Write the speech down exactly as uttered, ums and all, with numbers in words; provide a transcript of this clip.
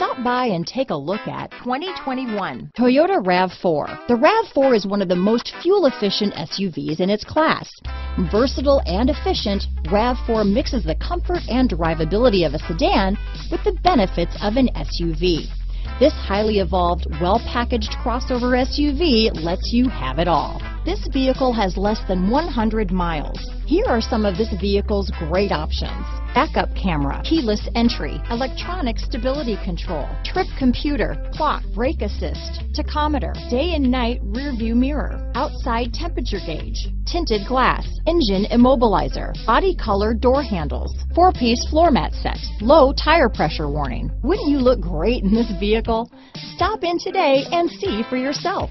Stop by and take a look at twenty twenty-one Toyota RAV four. The RAV four is one of the most fuel-efficient S U Vs in its class. Versatile and efficient, RAV four mixes the comfort and drivability of a sedan with the benefits of an S U V. This highly evolved, well-packaged crossover S U V lets you have it all. This vehicle has less than one hundred miles. Here are some of this vehicle's great options: backup camera, keyless entry, electronic stability control, trip computer, clock, brake assist, tachometer, day and night rear view mirror, outside temperature gauge, tinted glass, engine immobilizer, body color door handles, four-piece floor mat set, low tire pressure warning. Wouldn't you look great in this vehicle? Stop in today and see for yourself.